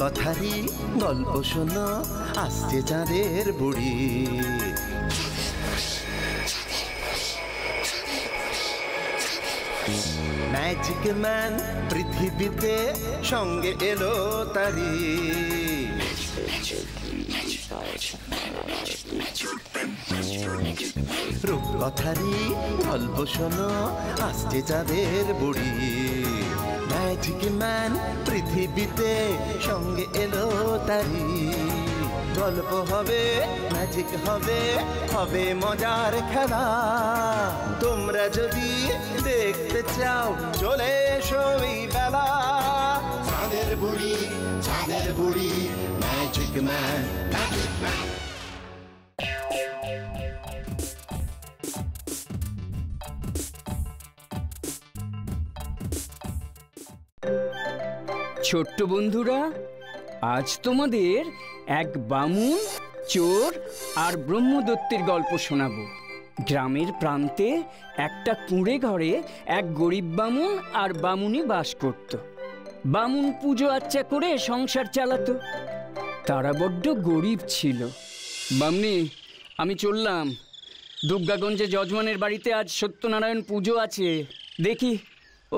কথারই গল্প শোনো, আসছে চাঁদের বুড়ি। ম্যাজিক ম্যান পৃথিবীতে সঙ্গে এলো তারি। রূপকথারই গল্প শোনো, আসছে চাঁদের বুড়ি। ম্যাজিক ম্যান পৃথিবীতে সঙ্গে এলো তারি। গল্প হবে, ম্যাজিক হবে, হবে মজার খেলা। তোমরা যদি দেখতে চাও চলে এসো এই বেলা। চাঁদের বুড়ি, চাঁদের বুড়ি, ম্যাজিক ম্যান, ম্যাজিক ম্যান। ছোট্ট বন্ধুরা, আজ তোমাদের এক বামুন, চোর আর ব্রহ্মদত্তের গল্প শোনাবো। গ্রামের প্রান্তে একটা কুঁড়ে ঘরে এক গরিব বামুন আর বামুনি বাস করত। বামুন পুজো আচ্চা করে সংসার চালাতো। তারা বড্ড গরিব ছিল। বামনি, আমি চললাম। দুর্গাগঞ্জে যজমানের বাড়িতে আজ সত্যনারায়ণ পুজো আছে, দেখি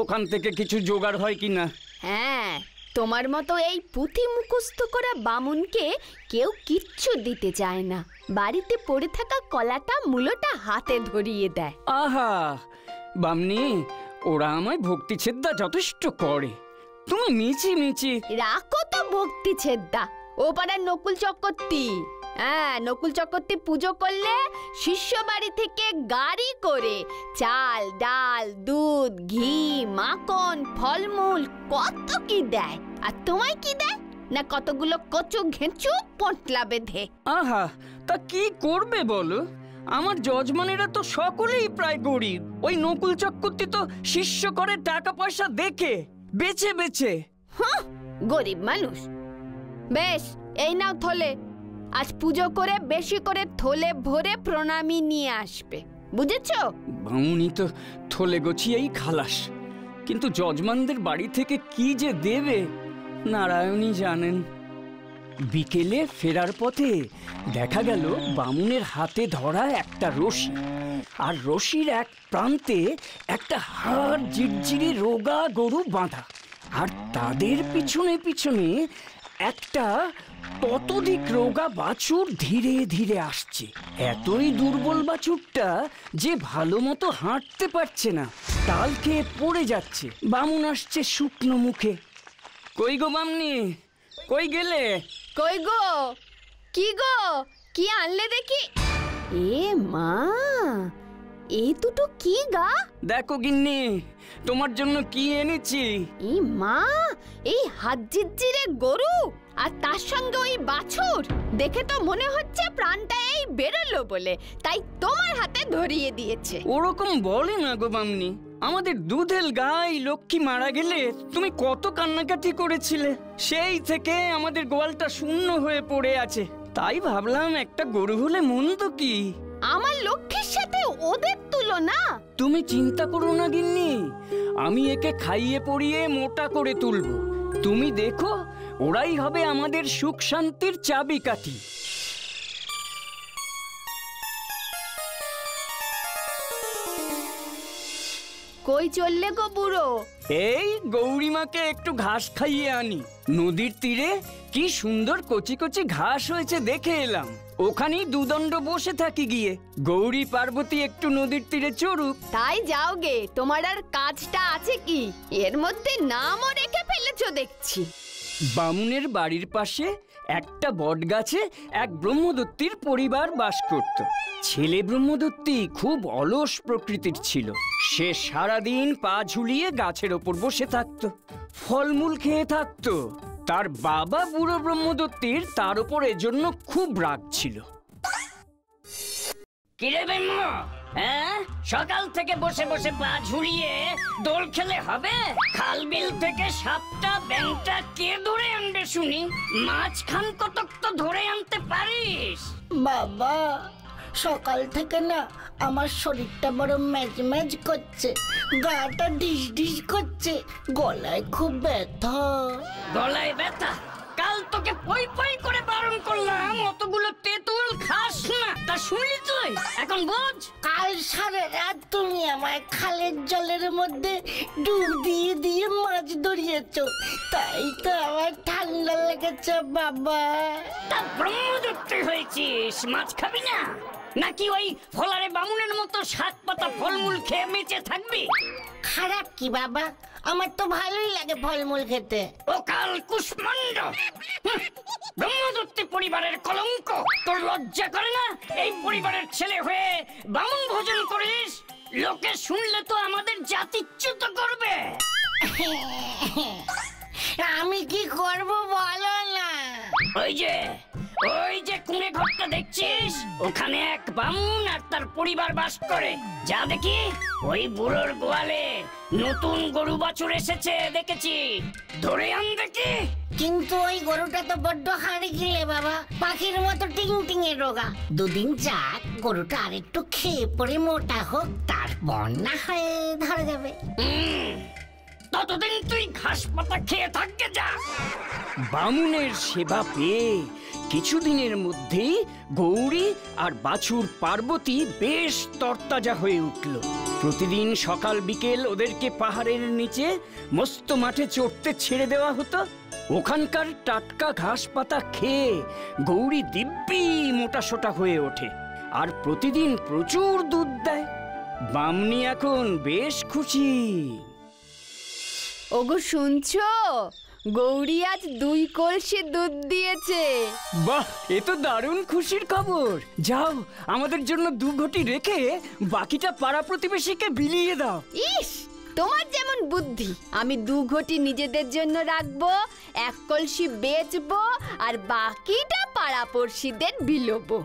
ওখান থেকে কিছু জোগাড় হয় কি না। হ্যাঁ, তোমার মতো এই পুঁথি মুখস্থ করা বামুনকে কেউ কিচ্ছু দিতে চায় না। বাড়িতে পড়ে থাকা কলাটা মূলটা হাতে ধরিয়ে দেয়। আহা বামনি, ওরা আমায় ভক্তি ছেদ্দা যথেষ্ট করে। তুমি মিছি মিছি রাখো তো ভক্তি ছেদ্দা। ও পাড়ার নকুল চক্রবর্তী, হ্যাঁ নকুল চক্রবর্তী পুজো করলে শিষ্য বাড়ি থেকে গাড়ি করে চাল, ডাল, দুধ, ঘি, মাখন, ফলমূল কত কি দেয়। আর তোমায় কি দেয় না? কতগুলো কচু ঘেঁচু পটলা বেঁধে। আহা, তা কি করবে বলো, আমার যজমানেরা তো সকলেই প্রায় গরিব। ওই নকুল চক্রবর্তী তো শিষ্য করে টাকা পয়সা দেখে বেছে বেছে। হ্যাঁ, গরিব মানুষ। বেশ, এই নাও থলে। আজ পুজো করে বেশি করে থলে ভরে প্রণামী নিয়ে আসবে, বুঝেছো? বামুনি তো থলে গোছিয়েই খালাস, কিন্তু যজমানদের বাড়ি থেকে কি যে দেবে নারায়ণই জানেন। বিকেলে ফেরার পথে দেখা গেল বামুনের হাতে ধরা একটা রশি, আর রশির এক প্রান্তে একটা হাড় জিরজিরে রোগা গরু বাঁধা, আর তাদের পিছনে পিছনে একটা ততোধিক রোগা বাছুর ধীরে ধীরে আসছে। এতই দুর্বল বাছুরটা যে ভালো মতো হাঁটতে পারছে না, তাল খেয়ে পড়ে যাচ্ছে। বামুন আসছে শুকনো মুখে। কই গো বামনি, কই গেলে? কই গো, কি গো, কি আনলে দেখি? এ মা, এ দুটো কি গা? দেখো গিন্নি, তোমার জন্য কি এনেছি। এ মা, এই হাত জিরজিরে গরু আর তার সঙ্গে ওই বাছুর, দেখে তো মনে হচ্ছে প্রাণটা এই বেরোলো বলে তাই তোমার হাতে ধরিয়ে দিয়েছে। ওরকম বলে না গো বামনি, আমাদের দুধেল গাই লক্ষ্মী মারা গেলে তুমি কত কান্নাকাটি করেছিলে। সেই থেকে আমাদের গোয়ালটা শূন্য হয়ে পড়ে আছে, তাই ভাবলাম একটা গরু হলে মন্দ কি। আমার লক্ষ্মীর সাথে ওদের তুলনা? তুমি চিন্তা করো না গিন্নি, আমি একে খাইয়ে পরিয়ে মোটা করে তুলবো। তুমি দেখো, ওরাই হবে আমাদের সুখ শান্তির চাবিকাঠি। কই চললে গো বুড়ো? এই গৌরীমাকে একটু ঘাস খাইয়ে আনি। নদীর তীরে কি সুন্দর কচি কচি ঘাস হয়েছে দেখে এলাম। ওখানেই দুদণ্ড বসে থাকি গিয়ে। গৌরী পার্বতী একটু নদীর তীরে চড়ুক। তাই যাও গে, তোমার আর কাজটা আছে কি? এর মধ্যে নামও রেখে ফেলেছো দেখছি। বামুনের বাড়ির পাশে একটা বটগাছে এক ব্রহ্মদত্তির পরিবার বাস করত। ছেলে ব্রহ্মদত্তি খুব অলস প্রকৃতির ছিল। সে সারাদিন পা ঝুলিয়ে গাছের ওপর বসে থাকত, ফলমূল খেয়ে থাকত। তার বাবা বুড়ো ব্রহ্মদত্তির তার ওপর এজন্য খুব রাগ ছিল। কিরে ব্রহ্ম, হ্যাঁ সকাল থেকে বসে বসে পা ঝুলিয়ে দোল খেলে হবে? খালবিল থেকে সাপটা ব্যাঙটা কে ধরে আনবে শুনি? মাছখান কতক তো ধরে আনতে পারিস। বাবা, সকাল থেকে না আমার শরীরটা বড় ম্যাজ ম্যাজ করছে, গাটা ডিস ডিস করছে, গলায় খুব ব্যথা। গলায় ব্যথা? কাল তোকে পই পই করে বারণ করলাম অতগুলো তেঁতুল খাস না, তা শুনলি তুই? এখন বুঝ, কাল সারা রাত তুমি আমায় খালের জলের মধ্যে ডুব দিয়ে দিয়ে মাছ ধরিয়েছো, তাই তো আমার ঠান্ডা লেগেছে বাবা। তা ব্রহ্মদত্তে হয়েছিস, মাছ খাবি না নাকি ওই ফলারে বামুনের মতো সাত পাতা ফলমূল খেয়ে মেচে থাকবি? খারাপ কি বাবা, আমার তো ভালোই লাগে ফলমূল খেতে। ও কাল কুষ্মাণ্ড, ব্রহ্মদত্তি পরিবারের কলঙ্ক, তোর লজ্জা করে না এই পরিবারের ছেলে হয়ে বামুন ভোজন করিস? লোকে শুনলে তো আমাদের জাতিচ্যুত করবে। আমি কি করব বলো না, ওই যে কুঁড়ে ঘরটা দেখছিস, ওখানে এক বামুন আর তার পরিবার বাস করে। যা দেখি, ওই বুড়োর গোয়ালে নতুন গরু বাছুর এসেছে দেখেছি, ধরে আন দেখি। কিন্তু ওই গরুটা তো বড্ড হাড়ি গিলে বাবা, পাখির মতো টিং টিং এ রোগা। দুদিন যাক, গরুটা আর একটু খেয়ে পরে মোটা হোক, তারপর না হয় ধরা যাবে। ততদিন তুই ঘাস পাতা খেয়ে থাকতে যা। বামুনের সেবা পেয়ে কিছুদিনের মধ্যেই গৌরী আর বাছুর পার্বতী বেশ তরতাজা হয়ে উঠল। প্রতিদিন সকাল বিকেল ওদেরকে পাহাড়ের নিচে মস্ত মাঠে চড়তে ছেড়ে দেওয়া হতো। ওখানকার টাটকা ঘাস পাতা খেয়ে গৌরী দিব্যি মোটাসোটা হয়ে ওঠে, আর প্রতিদিন প্রচুর দুধ দেয়। বামনি এখন বেশ খুশি। ওগো শুনছো, গৌরী আজ 2 কলসি দুধ দিয়েছে। বাহ, এ তো দারুণ খুশির খবর। যাও, আমাদের জন্য 2 ঘটি রেখে বাকিটা পাড়া প্রতিবেশীকে বিলিয়ে দাও। ইস, তোমার যেমন বুদ্ধি। আমি 2 ঘটি নিজেদের জন্য রাখবো, 1 কলসি বেচবো, আর বাকিটা পাড়া পড়শিদের বিলবো।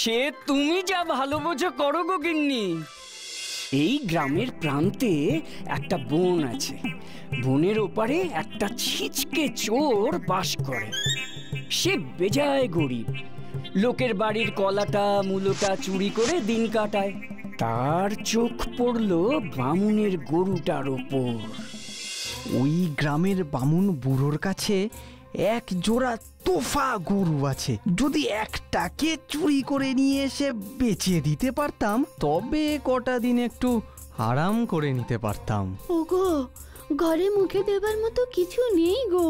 সে তুমি যা ভালো বোঝো করো গো গিন্নি। এই গ্রামের প্রান্তে একটা বন আছে, বনের ওপারে একটা ছিচকে চোর বাস করে। সে বেজায় গরিব, লোকের বাড়ির কলাটা মূলোটা চুরি করে দিন কাটায়। তার চোখ পড়ল বামুনের গরুটার ওপর। ওই গ্রামের বামুন বুড়োর কাছে এক জোড়া তোফা গরু আছে, যদি একটাকে চুরি করে নিয়ে এসে বেচে দিতে পারতাম তবে কটা দিন একটু আরাম করে নিতে পারতাম। ওগো, ঘরে মুখে দেবার মতো কিছু নেই গো,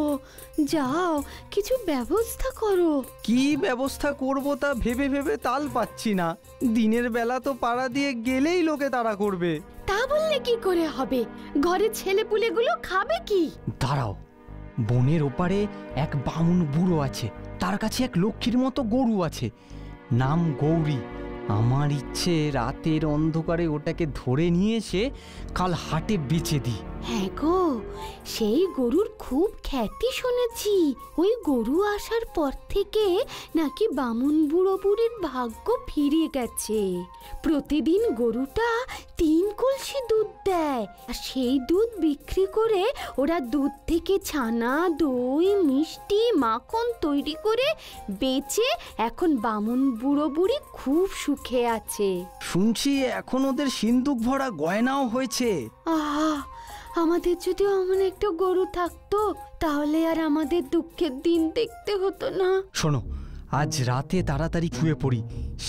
যাও কিছু ব্যবস্থা করো। কি ব্যবস্থা করব তা ভেবে ভেবে তাল পাচ্ছি না। দিনের বেলা তো পাড়া দিয়ে গেলেই লোকে তাড়া করবে। তা বললে কি করে হবে, ঘরে ছেলেপুলেগুলো খাবে কি? দাঁড়াও, বনের ওপারে এক বামুন বুড়ো আছে, তার কাছে এক লক্ষ্মীর মতো গরু আছে, নাম গৌরী। আমার ইচ্ছে রাতের অন্ধকারে ওটাকে ধরে নিয়ে এসে কাল হাটে বেচে দিই। হ্যাঁ গো, সেই গরুর খুব খ্যাতি শুনেছি। ওই গরু আসার পর থেকে নাকি বামুন বুড়ো বুড়ির ভাগ্য ফিরে গেছে। প্রতিদিন গরুটা 3 কলসি দুধ দেয়, আর সেই দুধ বিক্রি করে ওরা দুধ থেকে ছানা, দই, মিষ্টি, মাখন তৈরি করে বেচে এখন বামুন বুড়ো বুড়ি খুব সুখে আছে। শুনছি এখন ওদের সিন্দুক ভরা গয়নাও হয়েছে। আহ, আমাদের যদি এমন একটা গরু থাকতো তাহলে আর আমাদের দুঃখের দিন দেখতে হতো না। শোনো, আজ রাতে তাড়াতাড়ি শুয়ে পড়ি।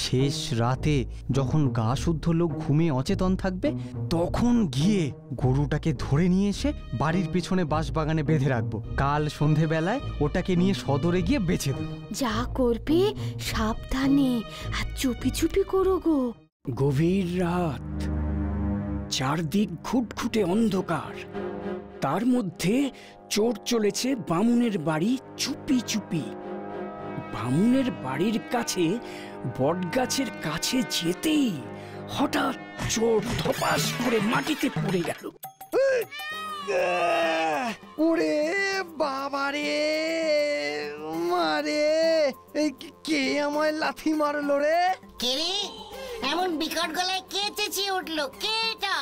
শেষ রাতে যখন গা শুদ্ধ লোক ঘুমে অচেতন থাকবে তখন গিয়ে গরুটাকে ধরে নিয়ে এসে বাড়ির পেছনে বাঁশবাগানে বেঁধে রাখবো। কাল সন্ধেবেলায় ওটাকে নিয়ে সদরে গিয়ে বেঁচে দেব। যা করবে সাবধানে আর চুপি চুপি করো গো। গভীর রাত, চারদিক ঘুটঘুটে অন্ধকার, তার মধ্যে চোর চলেছে বামুনের বাড়ি চুপি চুপি। বামুনের বাড়ির কাছে বটগাছের কাছে যেতেই হঠাৎ চোর ধপাস করে মাটিতে পড়ে গেল। ওরে বাবারে, মারে কে আমায় লাথি মারলো রে? কে রে? এমন বিকট গলায় কে চেঁচিয়ে উঠলো? কে এটা?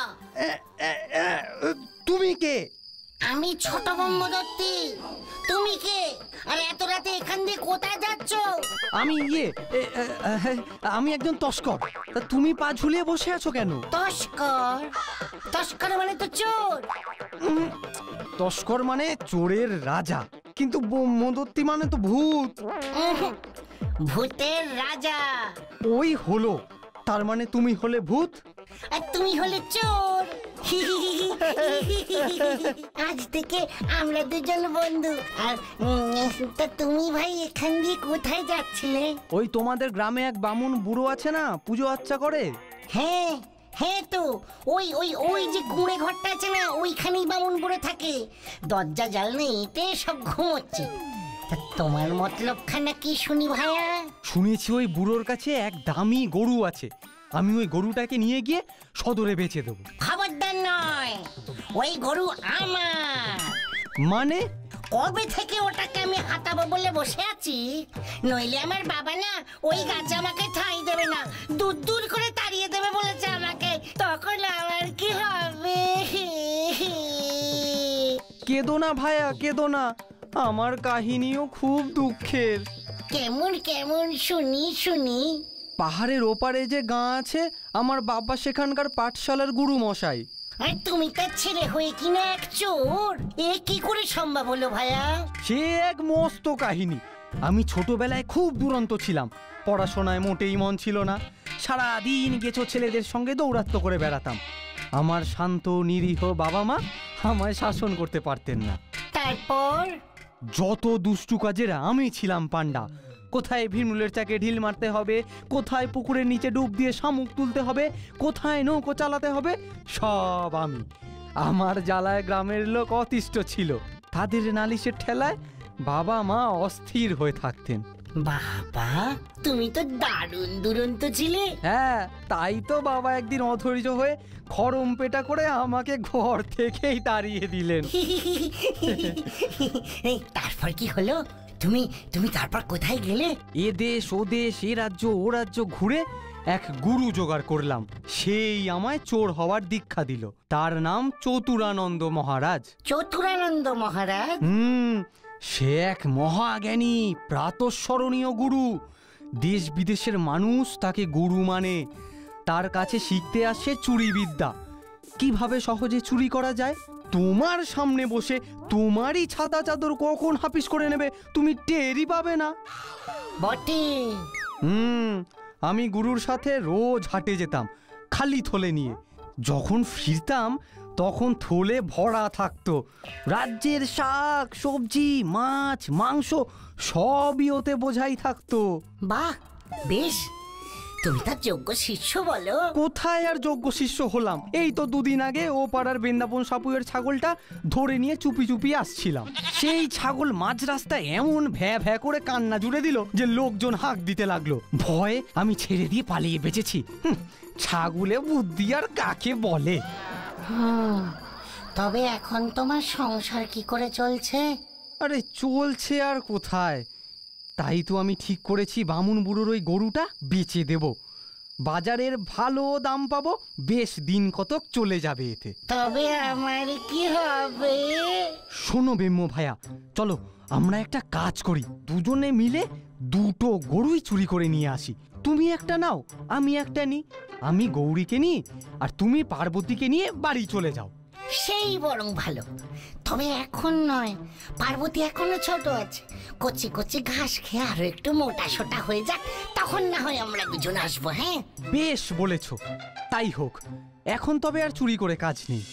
তুমি কে? আমি ছোট ব্রহ্মদত্তি। তুমি কে? আর এত রাতে এখান দিয়ে কোথায় যাচ্ছ? আমি একজন তস্কর। তুমি পা ঝুলিয়ে বসে আছো কেন? তস্কর? তস্কর মানে তো চোর। তস্কর মানে চোরের রাজা। किन्तु वो मोदोत्ती माने तो भूत भूतेर राजा ओई होलो तार माने तुमी होले भूत और तुमी होले चोर आज देखे आमरा दुजोन बंधु और तो तुमी भाई एखान दिये कोथाय जाच्छिले ओई तोमादेर ग्रामे एक बामुन बुड़ो आछे ना पूजो आच्छा करे हाँ सदरे बेचे देब खबरदार नय ओई गरु आमार माने कबे थेके ओटाके आमि हाताबो बोले बसे आछि नइले आमार बाबा ना ओई गाछे आमाके ठाई देबे ना दूर दूर करे ताड़िये देबे बोलेছে आमाके तখন আমার কি হবে কেঁদো না ভায়া কেঁদো না আমার কাহিনীও খুব দুঃখের কেমন কেমন শুনি শুনি পাহাড়ের ওপারে যে গাঁ আছে আমার বাবা সেখানকার পাঠশালার গুরু মশাই शांत निरीह बाबा मा आमाय शासन करते पारतेन ना जत दुष्टु काजेर आमी छिलाम पांडा कोथाय भीमुलेर चाके ढिल मारते होबे कोथाय पुकुरेर नीचे डूब दिए शामुक तुलते होबे कोथाय नौको चालाते होबे सब आमी आमार जालाय ग्रामेर लोक अतिष्ठ छिलो तादेर नालिशेर ठेलाय बाबा मा अस्थिर होये थाकतेन बाबा तुमी तो दारुण दुरंतो छिले हाँ ताई तो बाबा एक दिन अधैर्य होये खरम पेटा करे आमाके घर थेकेई ताड़िये दिलेन तारपर कि हलो चतुरानंद महाराज चतुरानंद महाराज से एक महाज्ञानी प्रातस्मरणीय गुरु देश विदेशेर मानुष ताके गुरु माने तार काछे शिखते आसे चुरी विद्या কিভাবে সহজে চুরি করা যায় তোমার সামনে বসে তোমারই ছাতা চাদর কখন হাফিস করে নেবে তুমি টেরই পাবে না বটি আমি গুরুর সাথে রোজ হাঁটে যেতাম খালি থলে নিয়ে যখন ফিরতাম তখন থলে ভরা থাকতো রাজ্যের শাক সবজি মাছ মাংস সবই ওতে বোঝাই থাকতো বাহ বেশ पालिए बेचेছি ছাগলে বুদ্ধি আর কাকে বলে তবে এখন তোমার সংসার কি করে চলছে আরে চলছে আর কোথায় তাই তো আমি ঠিক করেছি বামুন বুড়োর ওই গরুটা বেচে দেব বাজারের ভালো দাম পাবো বেশ দিন কতক চলে যাবে এতে তবে আমার কি হবে শোনো বেম্ম ভাইয়া চলো আমরা একটা কাজ করি দুজনে মিলে দুটো গরুই চুরি করে নিয়ে আসি তুমি একটা নাও আমি একটা নিই আমি গৌরীকে নিই আর তুমি পার্বতীকে নিয়ে বাড়ি চলে যাও সেই বরং ভালো তবে এখন নয় পার্বতী এখনো ছোট আছে কচি কচি ঘাস খেয়ে আর একটু মোটা সোটা হয়ে যাক তখন না হয় আমরা দুজন আসবো হ্যাঁ বেশ বলেছো তাই হোক এখন তবে আর চুরি করে কাজ নেই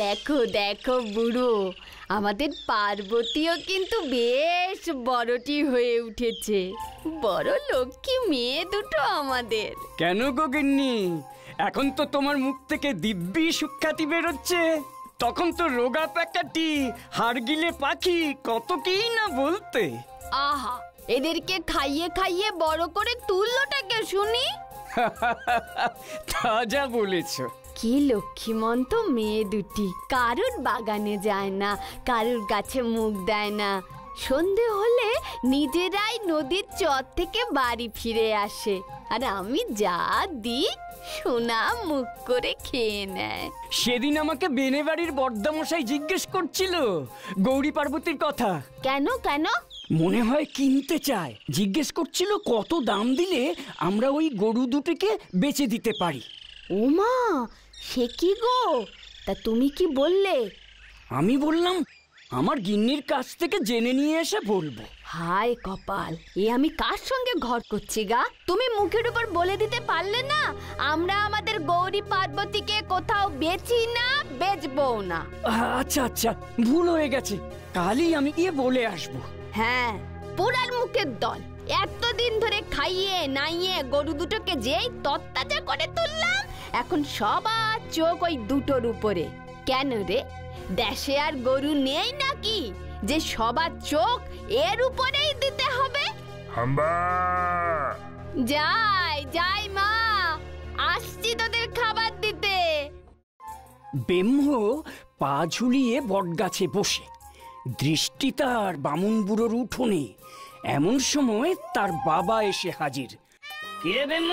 দেখো দেখো বুড়ো আমাদের পার্বতীও কিন্তু বেশ বড়টি হয়ে উঠেছে বড় লক্ষ্মী মেয়ে দুটো আমাদের কেন গো গিন্নি এখন তো তোমার মুখ থেকে দিব্যি সুখ্যাতি বের হচ্ছে তখন তো রোগা প্যাকাটি হাড়গিলে পাখি কত কি না বলতে আহা এদেরকে খাইয়ে খাইয়ে বড় করে তুললোটাকে শুনি তাজা বলেছো কি লক্ষ্মীমন্ত মেয়ে দুটি কারুর বাগানে যায় না কারুর গাছে মুখ দেয় না সন্ধে হলে নিজেরাই নদীর চর থেকে বাড়ি ফিরে আসে আর আমি যা দিই সোনা মুখ করে খেয়ে নেয় সেদিন আমাকে বেনে বাড়ির বর্দামশাই জিজ্ঞেস করছিল গৌরী পার্বতীর কথা কেন কেন মনে হয় কিনতে চায় জিজ্ঞেস করছিল কত দাম দিলে আমরা ওই গরু দুটিকে বেচে দিতে পারি ওমা সে কি গো তা তুমি কি বললে আমি বললাম আমার গিন্নির কাছ থেকে জেনে নিয়ে এসে বলবো। হায় কপাল, এ আমি কার সঙ্গে ঘর করছি গা? তুমি মুখের উপর বলে দিতে পারলে না আমরা আমাদের গৌরী পার্বতীকে কোথাও বেচি না, বেচবো না। আচ্ছা আচ্ছা, ভুল হয়ে গেছে, কালই আমি গিয়ে বলে আসবো। হ্যাঁ, পুরার মুখের দল, এতদিন ধরে খাইয়ে নাইয়ে গরু দুটোকে যেই তত্ত্বাচার করে তুললাম, এখন সবার চোখ ওই দুটোর উপরে। কেন রে, দেশে আর গরু নেই নাকি যে সবার চোখ এর উপরেই দিতে হবে? হাম্বা যাই যাই মা, আসছি তোদের খাবার দিতে। ব্রহ্ম পা ঝুলিয়ে বটগাছে বসে, দৃষ্টি তার বামুন বুড়োর উঠোনে। এমন সময় তার বাবা এসে হাজির। কিরে ব্রহ্ম,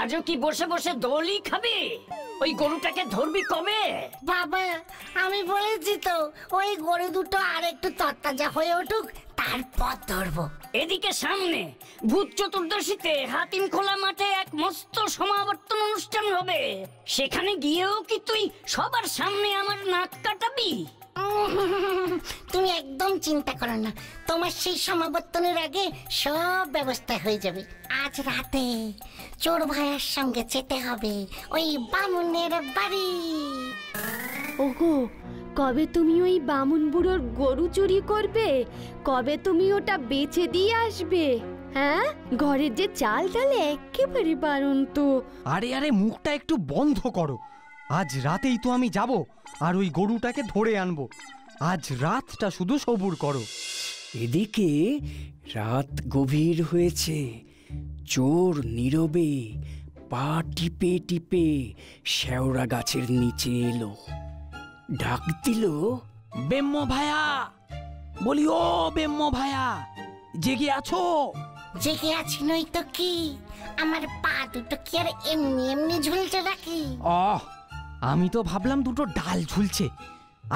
আজও কি বসে বসে দোলই খাবে? ওই গরুটাকে ধরবি কবে? বাবা, আমি বলেছি তো ওই গরু দুটো আর একটু তরতাজা হয়ে উঠুক, তারপর ধরবো। এদিকে সামনে ভূত চতুর্দশীতে হাতিম খোলা মাঠে এক মস্ত সমাবর্তন অনুষ্ঠান হবে, সেখানে গিয়েও কি তুই সবার সামনে আমার নাক কাটাবি? তুমি একদম চিন্তা করো না, তোমার সেই সমাবর্তনের আগে সব ব্যবস্থা হয়ে যাবে। আজ রাতে চোর ভাইয়ের সঙ্গে যেতে হবে ওই বামুনের বাড়ি। ওগো, কবে তুমি ওই বামুন বুড়োর গরু চুরি করবে? কবে তুমি ওটা বেচে দিয়ে আসবে? হ্যাঁ, ঘরের যে চাল ডালে একেবারে বারণ তো। আরে আরে, মুখটা একটু বন্ধ করো। আজ রাতেই তো আমি যাব আর ওই গরুটাকে ধরে আনবো। আজ রাতটা শুধু সবুর করো। এদিকে রাত গভীর হয়েছে। চোর নীরবে পা টিপে টিপে শেওড়া গাছের নিচে এলো। ডাক দিল, ব্রহ্ম ভায়া। বলি, ও ব্রহ্ম ভায়া, জেগে আছো? জেগে আছি নই তো কি, আমার পা দুটো কি আর এমনি এমনি ঝুলছে নাকি? আহ, আমি তো ভাবলাম দুটো ডাল ঝুলছে।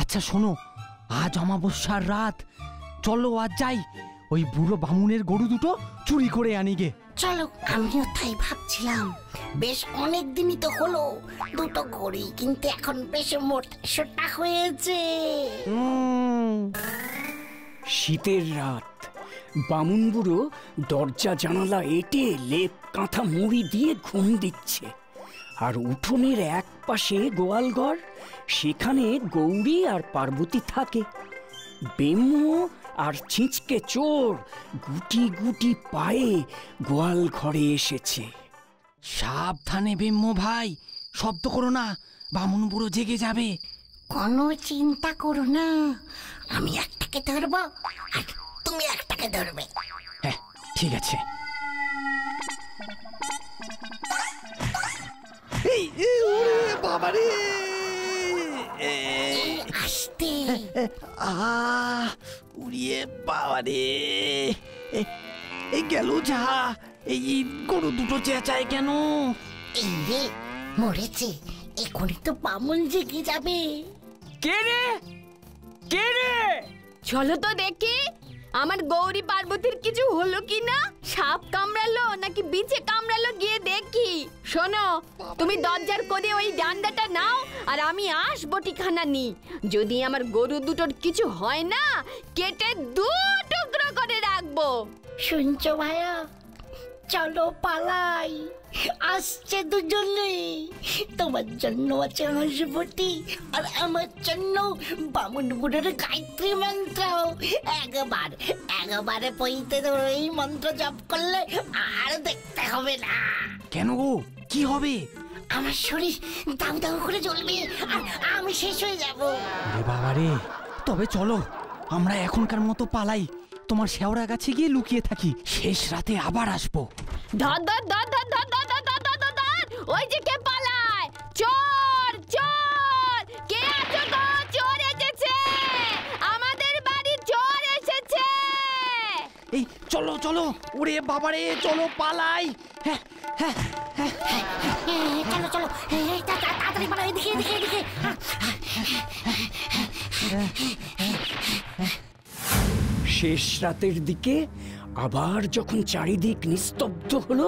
আচ্ছা শোনো, আজ অমাবস্যার রাত, চলো আজ যাই ওই বুড়ো বামুনের গরু দুটো চুরি করে আনি গে। চলো, আমিও তাই ভাবছিলাম। বেশ অনেক দিনই তো হলো দুটো গরু কিনতে, এখন বেশ মোটা হয়েছে। শীতের রাত, বামুন বুড়ো দরজা জানালা এঁটে লেপ কাঁথা মুড়ি দিয়ে ঘুম দিচ্ছে। আর উঠোনের এক পাশে গোয়াল ঘর, সেখানে গৌরী আর পার্বতী থাকে। ব্রহ্ম আর ছিঁচকে চোর গুটি গুটি পায়ে গোয়াল ঘরে এসেছে। সাবধানে ব্রহ্ম ভাই, শব্দ করো না, বামুন বুড়ো জেগে যাবে। কোনো চিন্তা করো না, আমি একটাকে ধরব আর তুমি একটাকে ধরবে। হ্যাঁ ঠিক আছে। গরু দুটো চেঁচায় কেন? মরেছে, এখনই তো বামুন জেগে যাবে। কে রে কে রে? চলো তো দেখি আমার গৌরী পার্বতীর কিছু হলো কিনা। সাপ কামড়ালো নাকি বিছে কামড়ালো, গিয়ে দেখি। শোনো, তুমি দরজার কোণে ওই ডান্ডাটা নাও আর আমি আসবো ঠিকানা নি। যদি আমার গরু দুটোর কিছু হয় না, কেটে দু টুকরো করে রাখবো। শুনছো ভাইয়া, চলো পালাই, আসছে দুজনে। তোমার জন্য আছে হাসবটি, আর আমার জন্য বামুন বুড়োর গায়ত্রী মন্ত্র। একবারে পইতে ওই মন্ত্র জপ করলে আর দেখতে হবে না। কেন গো, কি হবে? আমার শরীর দাউ দাউ করে জ্বলবে আর আমি শেষ হয়ে যাবো। রে বাবা রে, তবে চলো আমরা এখনকার মতো পালাই, তোমার শেওড়া গাছে গিয়ে লুকিয়ে থাকি, শেষ রাতে আবার আসবো। ধর ধর ধর ধর ধর ধর ধর ধর ধর, ওই যে কে পালায়! চোর চোর, কে আছো গো? চোর এসেছে আমাদের বাড়ি, চোর এসেছে। এই চলো চলো, ওরে বাবা রে, চলো পালাই। হ্যাঁ হ্যাঁ হ্যাঁ চলো চলো, তাড়াতাড়ি পালাই, এদিকে এদিকে এদিকে। শেষ রাতের দিকে আবার যখন চারিদিক নিস্তব্ধ হলো,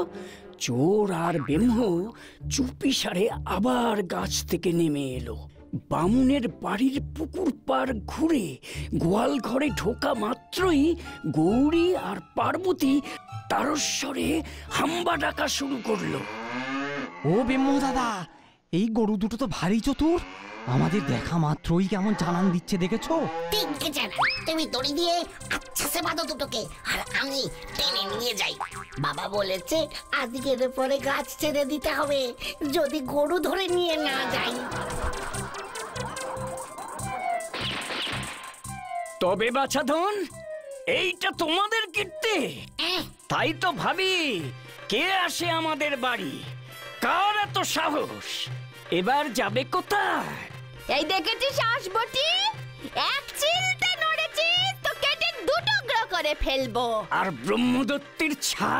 চোর আর ব্রহ্ম চুপিসারে আবার গাছ থেকে নেমে এলো। बामुनेर बाड़ीर पुकुर पार घुरे गोयाल घरे ढोका मात्रई गौरी और पार्वती तारस्वरे हाम्बा डाका शुरू करलो। ओ बेम्मो दादा, ए गरु दुटो तो भारी चतुर, आमादेर देखा मात्रई केमन चालान दिच्छे देखेछो? ठीक जाना, तुमी दड़ी दिये अच्छा से बांधो दुटोके और आमी टेने निये जाई। बाबा बोलेछे आजकेर परे गाछ छेड़े दिते होबे, जोदि गरु धरे निये ना जाई। तबे बाछाधन, एइटा तोमादेर कीर्ति। ताई तो भाबी के आसे आमादेर बाड़ी, कार एतो साहस, एबार जाबे कोथाय? এই দেখেছিস শাশবটি, এক চিলতে নড়েছিস তো কেটে দুটুকরো করে ফেলবো। আর ব্রহ্মদত্তির ছা,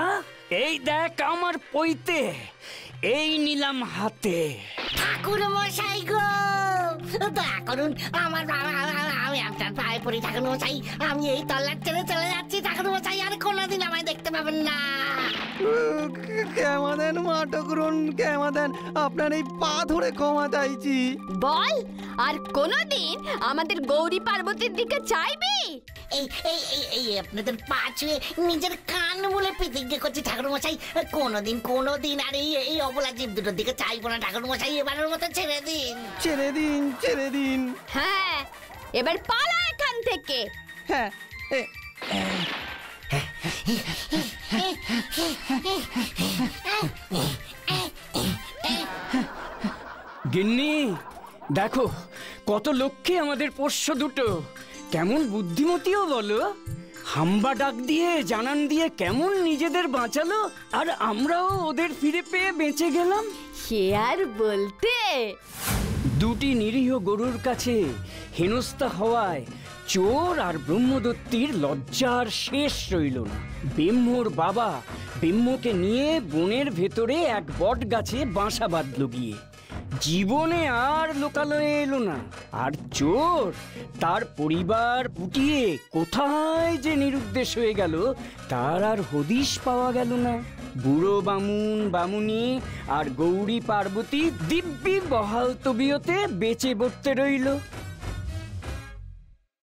এই দেখ আমার পইতে, এই নিলাম হাতে। ঠাকুর মশাই গো, দয়া করুন আমার আমি আপনার পায়ে পড়ি ঠাকুর মশাই, আমি এই তল্লাট ছেড়ে চলে যাচ্ছি ঠাকুর মশাই, আর কোনোদিন আমায় দেখতে পাবেন না। ক্ষমা দেন মা ঠাকুরন, ক্ষমা দেন, আপনার এই পা ধরে ক্ষমা চাইছি। বল, আর কোনোদিন আমাদের গৌরী পার্বতীর দিকে চাইবি? আপনাদের পা ছুঁয়ে নিজের কান বলে প্রতিজ্ঞা করছি ঠাকুর মশাই, কোনোদিন কোনোদিন আর এই অবলা জীব দুটোর দিকে চাইবো না ঠাকুর মশাই, এবারের মতো ছেড়ে দিন। ছেড়ে দিন, ছেড়ে দিন। হ্যাঁ, এবার পালা এখান থেকে। হ্যাঁ। গিন্নি দেখো কত লক্ষ্যে আমাদের পোষ্য দুটো, কেমন বুদ্ধিমতীও বলো, হাম্বা ডাক দিয়ে জানান দিয়ে কেমন নিজেদের বাঁচালো, আর আমরাও ওদের ফিরে পেয়ে বেঁচে গেলাম। সে আর বলতে, দুটি নিরীহ গরুর কাছে হেনস্থা হওয়ায় চোর আর ব্রহ্মদত্তির লজ্জার শেষ রইল না। ব্রহ্মর বাবা ব্রহ্মকে নিয়ে বনের ভেতরে এক বট গাছে বাসা বাঁধল গিয়ে, জীবনে আর লোকালয়ে এলো না। আর চোর তার পরিবার পুটিয়ে কোথায় যে নিরুদ্দেশ হয়ে গেল তার আর হদিশ পাওয়া গেল না। বুড়ো বামুন বামুনি আর গৌরী পার্বতী দিব্যি বহাল তবিয়তে বেঁচে বসতে রইল।